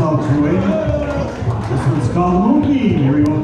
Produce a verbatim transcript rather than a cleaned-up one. South Korea. This one's called Moonbeam. Here we go.